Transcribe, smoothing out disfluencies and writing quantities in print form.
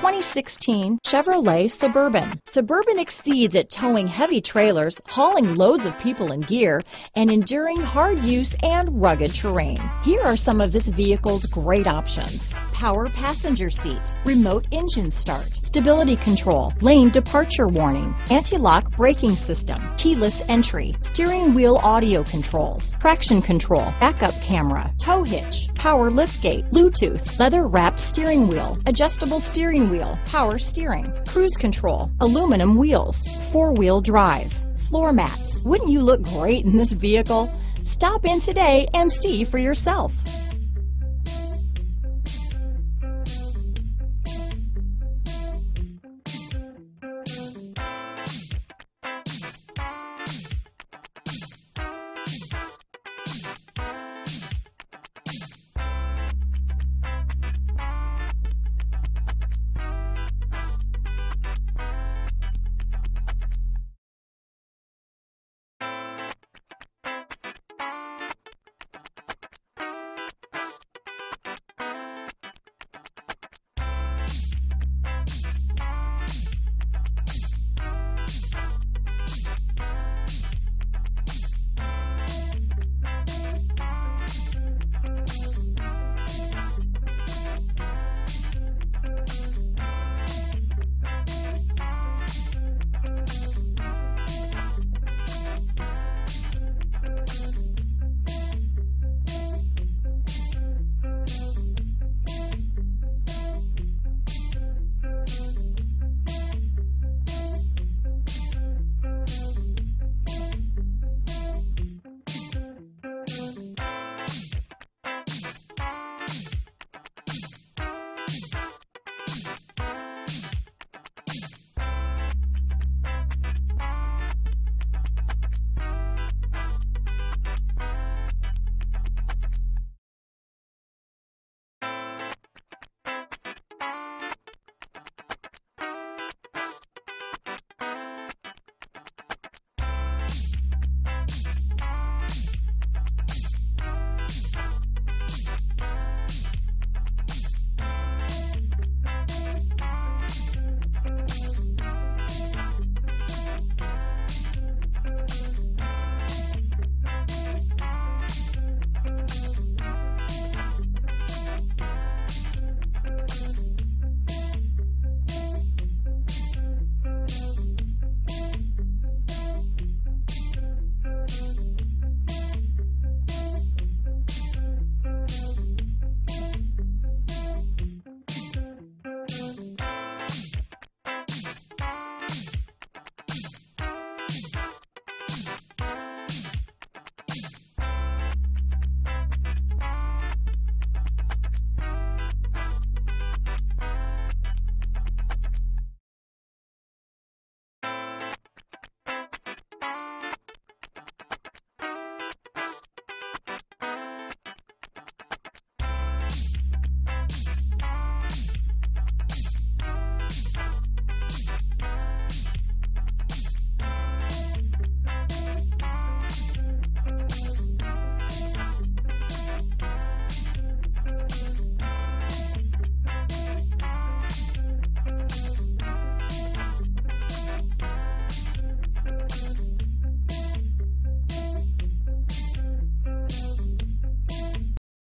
2016 Chevrolet Suburban. Suburban exceeds at towing heavy trailers, hauling loads of people and gear, and enduring hard use and rugged terrain. Here are some of this vehicle's great options: power passenger seat, remote engine start, stability control, lane departure warning, anti-lock braking system, keyless entry, steering wheel audio controls, traction control, backup camera, tow hitch, power liftgate, Bluetooth, leather-wrapped steering wheel, adjustable steering wheel, power steering, cruise control, aluminum wheels, four-wheel drive, floor mats. Wouldn't you look great in this vehicle? Stop in today and see for yourself.